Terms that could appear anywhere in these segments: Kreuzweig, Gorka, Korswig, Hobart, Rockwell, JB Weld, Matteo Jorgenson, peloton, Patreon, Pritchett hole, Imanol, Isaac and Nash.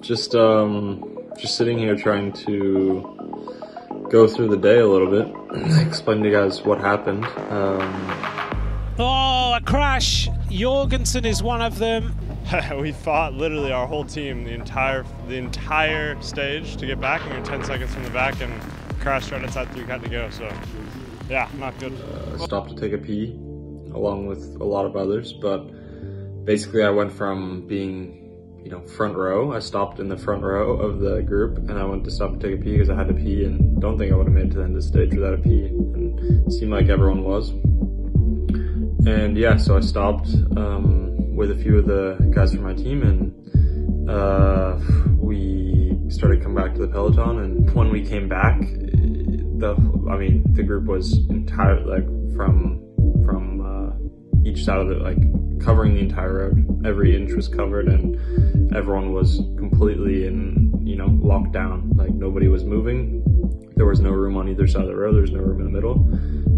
Just sitting here trying to go through the day a little bit, explain to you guys what happened. Oh, a crash! Jorgenson is one of them. We fought literally our whole team, the entire stage to get back, and we were 10 seconds from the back and crashed right outside 3 had to go, so yeah, not good. Stopped to take a pee, along with a lot of others, but basically I went from being, you know, front row. I stopped in the front row of the group and I went to stop and take a pee because I had to pee and don't think I would have made it to the end of the stage without a pee, and it seemed like everyone was. And yeah, so I stopped with a few of the guys from my team, and we started coming back to the peloton, and when we came back, the group was entirely like from each side of the, like, covering the entire road. Every inch was covered and everyone was completely in, you know, locked down. Like, nobody was moving. There was no room on either side of the road. There was no room in the middle.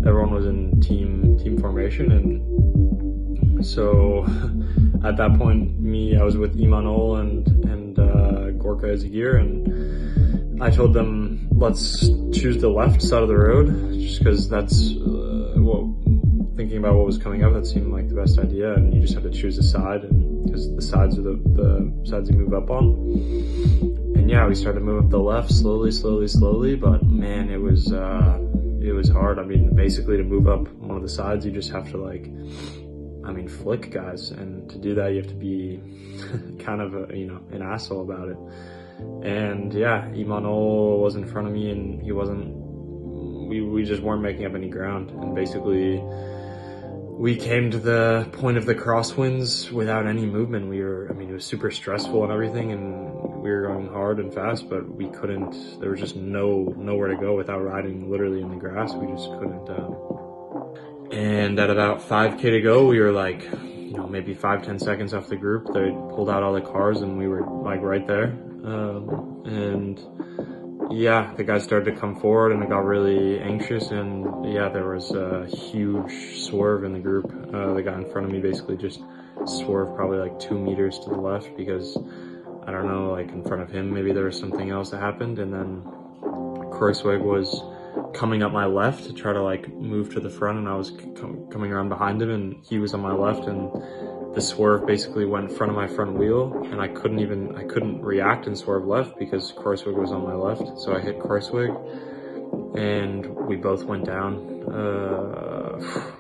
Everyone was in team formation. And so at that point, I was with Imanol and Gorka as a gear, and I told them, let's choose the left side of the road, just because that's thinking about what was coming up, that seemed like the best idea, and you just have to choose a side, because the sides are the sides you move up on. And yeah, we started to move up the left slowly, but man, it was hard. I mean, basically to move up one of the sides, you just have to flick guys, and to do that, you have to be kind of an asshole about it. And yeah, Imanol was in front of me, and he wasn't. We just weren't making up any ground, and basically, we came to the point of the crosswinds without any movement. It was super stressful and everything, and we were going hard and fast, but we couldn't, there was just nowhere to go without riding literally in the grass. We just couldn't, and at about 5K to go, we were like, maybe 5-10 seconds off the group. They pulled out all the cars and we were like right there. Yeah, the guys started to come forward and I got really anxious, and yeah, there was a huge swerve in the group. The guy in front of me basically just swerved probably like 2 meters to the left because, I don't know, like in front of him maybe there was something else that happened, and then Kreuzweig was coming up my left to try to like move to the front, and I was coming around behind him, and he was on my left, and the swerve basically went in front of my front wheel, and I couldn't react and swerve left because Korswig was on my left, so I hit Korswig, and we both went down,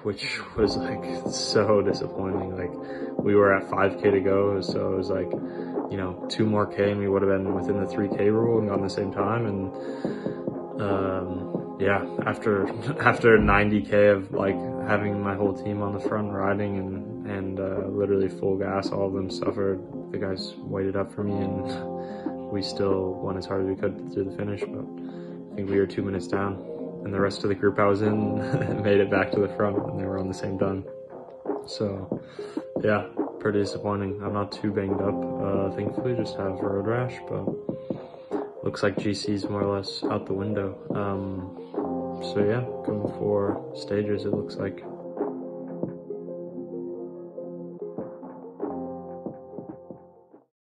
which was like so disappointing. Like, we were at 5K to go, so it was like, 2 more K and we would have been within the 3K rule and gotten the same time, and yeah, after 90K of like having my whole team on the front riding and literally full gas, all of them suffered. The guys waited up for me, and we still went as hard as we could through the finish, but I think we were 2 minutes down, and the rest of the group I was in made it back to the front, and they were on the same time. So yeah, pretty disappointing. I'm not too banged up, thankfully, just have a road rash, but looks like GC's more or less out the window. So yeah, going for stages, it looks like.